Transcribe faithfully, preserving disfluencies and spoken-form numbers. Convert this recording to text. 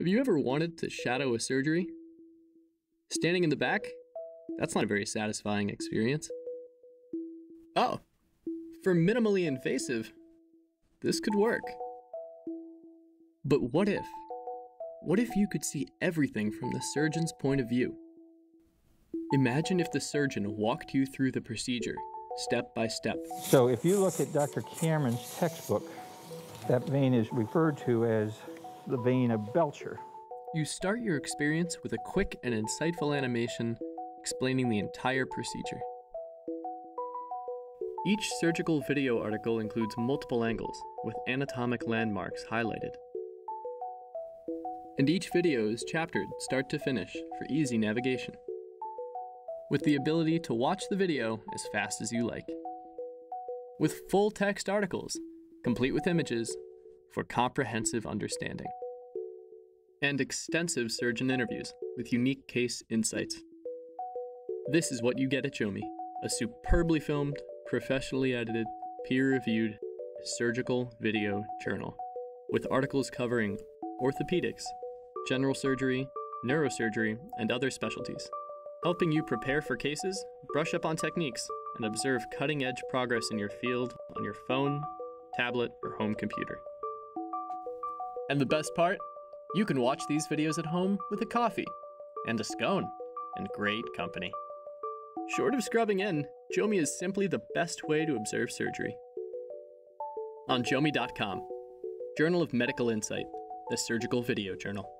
Have you ever wanted to shadow a surgery? Standing in the back? That's not a very satisfying experience. Oh, for minimally invasive, this could work. But what if? What if you could see everything from the surgeon's point of view? Imagine if the surgeon walked you through the procedure, step by step. So if you look at Doctor Cameron's textbook, that vein is referred to as the vein of Belcher. You start your experience with a quick and insightful animation explaining the entire procedure. Each surgical video article includes multiple angles with anatomic landmarks highlighted. And each video is chaptered start to finish for easy navigation, with the ability to watch the video as fast as you like. With full text articles, complete with images, for comprehensive understanding. And extensive surgeon interviews with unique case insights. This is what you get at JOMI, a superbly filmed, professionally edited, peer-reviewed surgical video journal with articles covering orthopedics, general surgery, neurosurgery, and other specialties, helping you prepare for cases, brush up on techniques, and observe cutting-edge progress in your field on your phone, tablet, or home computer. And the best part? You can watch these videos at home with a coffee and a scone and great company. Short of scrubbing in, JOMI is simply the best way to observe surgery. On jomi dot com, Journal of Medical Insight, the Surgical Video Journal.